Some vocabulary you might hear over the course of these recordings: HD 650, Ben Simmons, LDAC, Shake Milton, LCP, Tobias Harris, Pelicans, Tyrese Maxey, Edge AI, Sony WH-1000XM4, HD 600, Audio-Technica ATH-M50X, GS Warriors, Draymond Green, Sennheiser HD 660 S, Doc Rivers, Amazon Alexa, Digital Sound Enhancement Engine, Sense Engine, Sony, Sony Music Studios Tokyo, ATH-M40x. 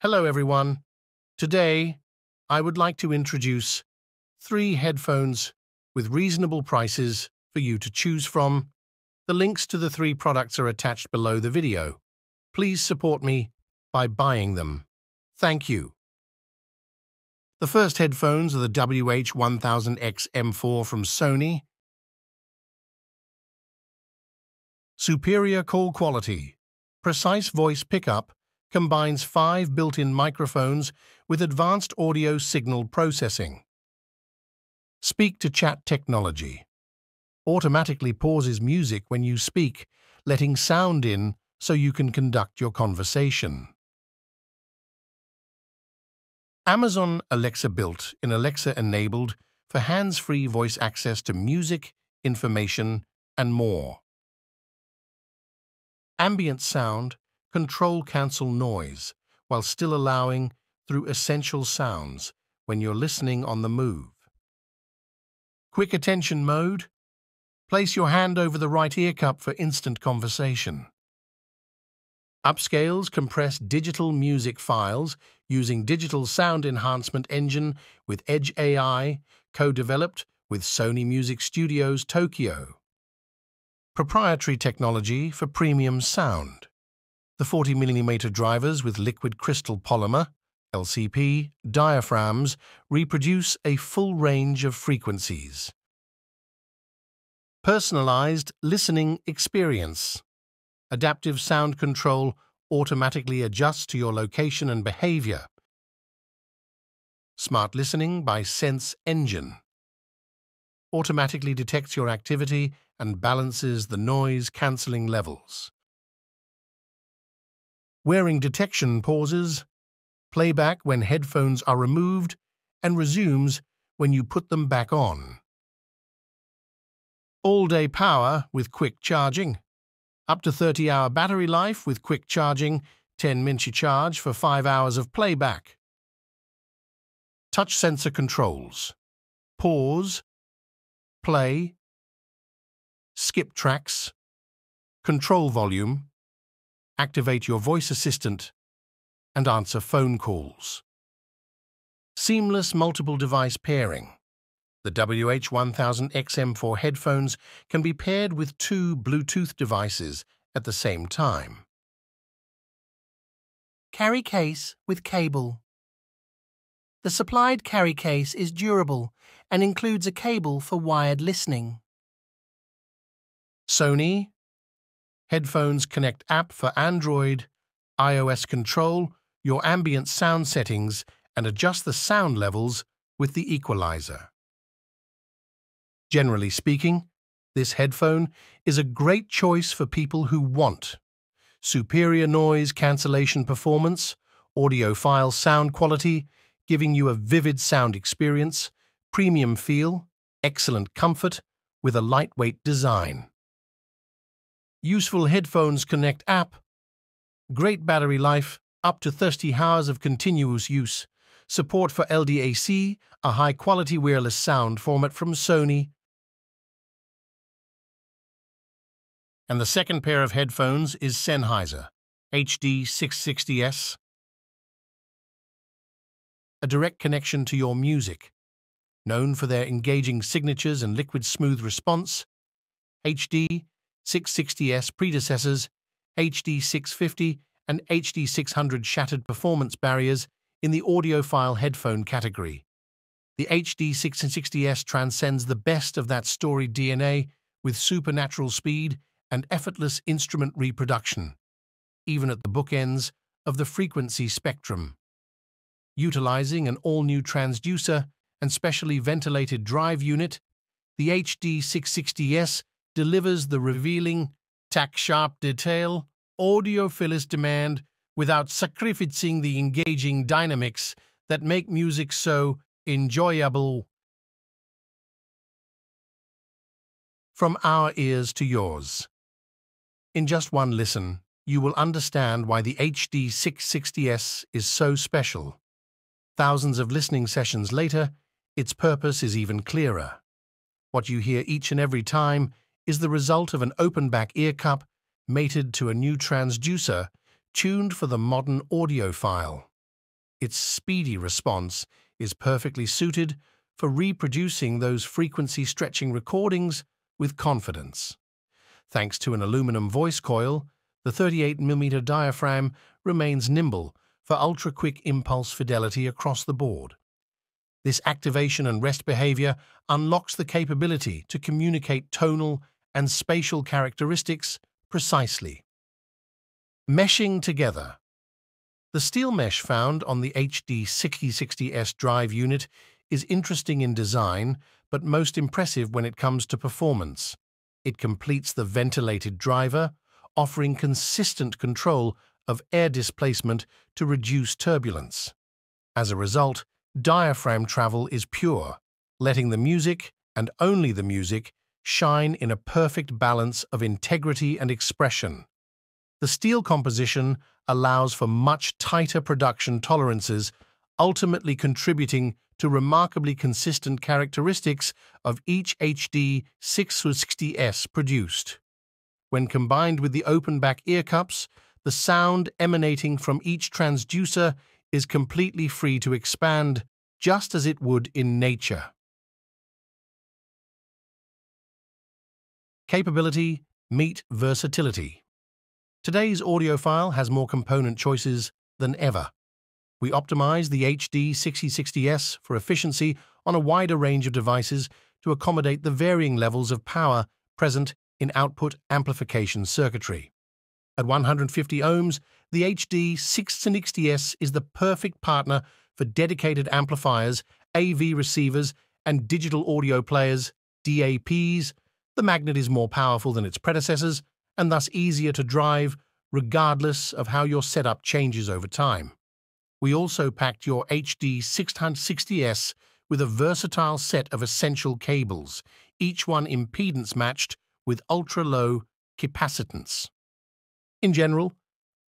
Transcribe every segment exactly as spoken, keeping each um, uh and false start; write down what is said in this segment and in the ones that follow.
Hello everyone. Today, I would like to introduce three headphones with reasonable prices for you to choose from. The links to the three products are attached below the video. Please support me by buying them. Thank you. The first headphones are the W H one thousand X M four from Sony. Superior call quality, precise voice pickup, combines five built-in microphones with advanced audio signal processing. Speak-to-chat technology automatically pauses music when you speak, letting sound in so you can conduct your conversation. Amazon Alexa built in Alexa enabled for hands-free voice access to music, information, and more. Ambient sound, control cancel noise while still allowing through essential sounds when you're listening on the move. Quick attention mode. Place your hand over the right ear cup for instant conversation. Upscales compressed digital music files using Digital Sound Enhancement Engine with Edge A I, co-developed with Sony Music Studios Tokyo. Proprietary technology for premium sound. The forty millimeter drivers with liquid crystal polymer, L C P, diaphragms reproduce a full range of frequencies. Personalized listening experience. Adaptive sound control automatically adjusts to your location and behavior. Smart listening by Sense Engine. Automatically detects your activity and balances the noise-canceling levels. Wearing detection pauses, playback when headphones are removed, and resumes when you put them back on. All-day power with quick charging. Up to thirty hour battery life with quick charging, ten minute charge for five hours of playback. Touch sensor controls. Pause, play, skip tracks, control volume, activate your voice assistant, and answer phone calls. Seamless multiple device pairing. The W H one thousand X M four headphones can be paired with two Bluetooth devices at the same time. Carry case with cable. The supplied carry case is durable and includes a cable for wired listening. Sony Headphones Connect app for Android, iOS control, your ambient sound settings, and adjust the sound levels with the equalizer. Generally speaking, this headphone is a great choice for people who want superior noise cancellation performance, audiophile sound quality, giving you a vivid sound experience, premium feel, excellent comfort, with a lightweight design. Useful Headphones Connect app. Great battery life, up to thirty hours of continuous use. Support for L D A C, a high-quality wireless sound format from Sony. And the second pair of headphones is Sennheiser H D six sixty S. A direct connection to your music. Known for their engaging signatures and liquid smooth response, H D six sixty S predecessors, H D six fifty and H D six hundred shattered performance barriers in the audiophile headphone category. The H D six sixty S transcends the best of that storied D N A with supernatural speed and effortless instrument reproduction, even at the bookends of the frequency spectrum. Utilizing an all-new transducer and specially ventilated drive unit, the H D six sixty S delivers the revealing, tack-sharp detail, audiophilus demand without sacrificing the engaging dynamics that make music so enjoyable. From our ears to yours. In just one listen, you will understand why the H D six sixty S is so special. Thousands of listening sessions later, its purpose is even clearer. What you hear each and every time is the result of an open-back ear cup mated to a new transducer tuned for the modern audiophile. Its speedy response is perfectly suited for reproducing those frequency stretching recordings with confidence. Thanks to an aluminum voice coil, the thirty-eight millimeter diaphragm remains nimble for ultra-quick impulse fidelity across the board. This activation and rest behavior unlocks the capability to communicate tonal and spatial characteristics precisely. Meshing together. The steel mesh found on the H D six sixty S drive unit is interesting in design, but most impressive when it comes to performance. It completes the ventilated driver, offering consistent control of air displacement to reduce turbulence. As a result, diaphragm travel is pure, letting the music, and only the music, shine in a perfect balance of integrity and expression. The steel composition allows for much tighter production tolerances, ultimately contributing to remarkably consistent characteristics of each H D six sixty S produced. When combined with the open-back ear cups, the sound emanating from each transducer is completely free to expand, just as it would in nature. Capability meet versatility. Today's audiophile has more component choices than ever. We optimize the H D six sixty S for efficiency on a wider range of devices to accommodate the varying levels of power present in output amplification circuitry. At one hundred fifty ohms, the H D six sixty S is the perfect partner for dedicated amplifiers, A V receivers, and digital audio players, D A Ps. The magnet is more powerful than its predecessors and thus easier to drive, regardless of how your setup changes over time. We also packed your H D six sixty S with a versatile set of essential cables, each one impedance matched with ultra-low capacitance. In general,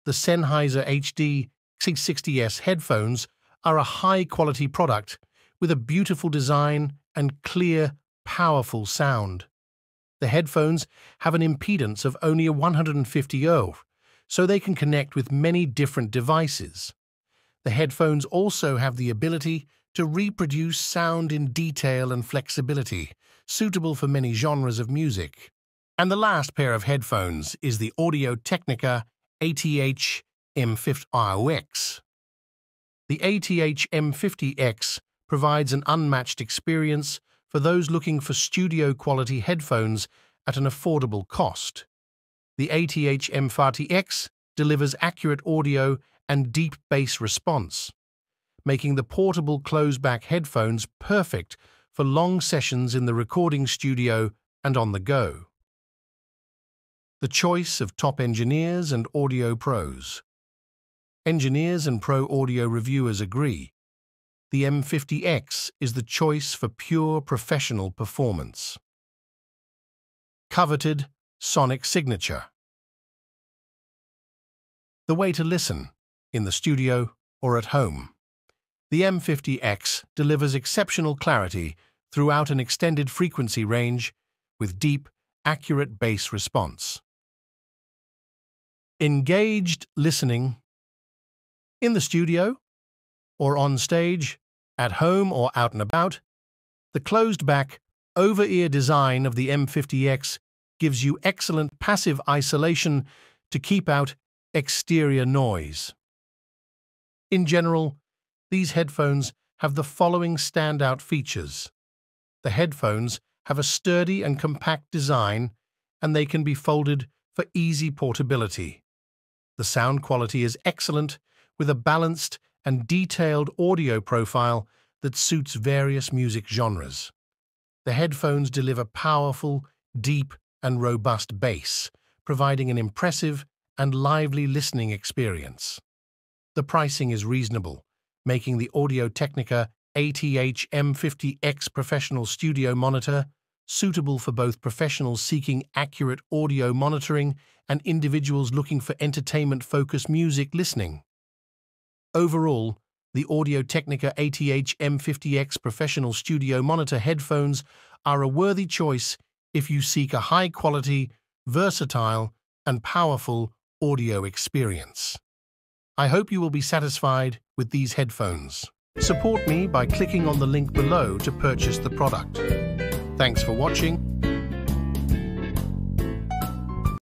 the Sennheiser H D six sixty S headphones are a high-quality product with a beautiful design and clear, powerful sound. The headphones have an impedance of only one hundred fifty ohms, so they can connect with many different devices. The headphones also have the ability to reproduce sound in detail and flexibility, suitable for many genres of music. And the last pair of headphones is the Audio-Technica A T H M fifty X. The A T H M fifty X provides an unmatched experience for those looking for studio-quality headphones at an affordable cost. The A T H M forty X delivers accurate audio and deep bass response, making the portable close-back headphones perfect for long sessions in the recording studio and on the go. The choice of top engineers and audio pros. Engineers and pro audio reviewers agree. The M fifty X is the choice for pure professional performance. Coveted sonic signature. The way to listen, in the studio or at home. The M fifty X delivers exceptional clarity throughout an extended frequency range with deep, accurate bass response. Engaged listening. In the studio or on stage, at home or out and about, the closed-back, over-ear design of the M fifty X gives you excellent passive isolation to keep out exterior noise. In general, these headphones have the following standout features. The headphones have a sturdy and compact design, and they can be folded for easy portability. The sound quality is excellent, with a balanced and detailed audio profile that suits various music genres. The headphones deliver powerful, deep, and robust bass, providing an impressive and lively listening experience. The pricing is reasonable, making the Audio-Technica A T H M fifty X Professional Studio Monitor suitable for both professionals seeking accurate audio monitoring and individuals looking for entertainment-focused music listening. Overall, the Audio-Technica A T H M fifty X Professional Studio Monitor headphones are a worthy choice if you seek a high-quality, versatile, and powerful audio experience. I hope you will be satisfied with these headphones. Support me by clicking on the link below to purchase the product. Thanks for watching.